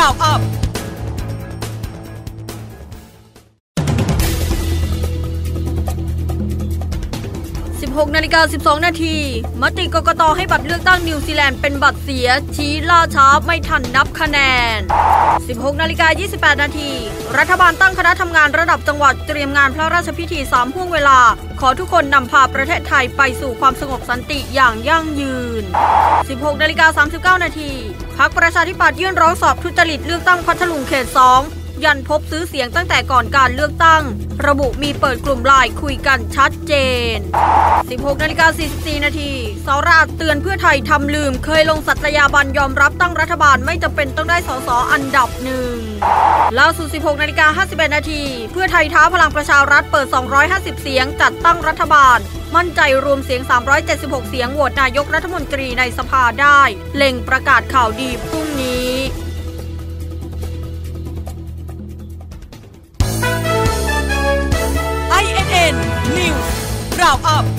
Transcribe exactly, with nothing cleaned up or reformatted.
Round Upสิบหกนาฬิกาสิบสองนาทีมติกกตให้บัตรเลือกตั้งนิวซีแลนด์เป็นบัตรเสียชี้ล่าช้าไม่ทันนับคะแนนสิบหกนาฬิกายี่สิบแปดนาทีรัฐบาลตั้งคณะทำงานระดับจังหวัดเตรียมงานพระราชพิธีสามห่วงเวลาขอทุกคนนำพาประเทศไทยไปสู่ความสงบสันติอย่างยั่งยืนสิบหกนาฬิกาสามสิบเก้านาทีพรรคประชาธิปัตย์ยื่นร้องสอบทุจริตเลือกตั้งพัทลุงเขตสองยันพบซื้อเสียงตั้งแต่ก่อนการเลือกตั้งระบุมีเปิดกลุ่มไลน์คุยกันชัดเจนสิบหกนาฬิกาสี่สิบสี่นาทีสราเตือนเพื่อไทยทำลืมเคยลงสัตยาบันยอมรับตั้งรัฐบาลไม่จำเป็นต้องได้สสอันดับหนึ่งล่าสุดสิบหกนาฬิกาห้าสิบเอ็ดนาทีเพื่อไทยท้าพลังประชารัฐเปิดสองร้อยห้าสิบเสียงจัดตั้งรัฐบาลมั่นใจรวมเสียงสามร้อยเจ็ดสิบหกเสียงโหวตนายกรัฐมนตรีในสภาได้เล็งประกาศข่าวดีพรุ่งนี้ไอ เอ็น เอ็น News Round Up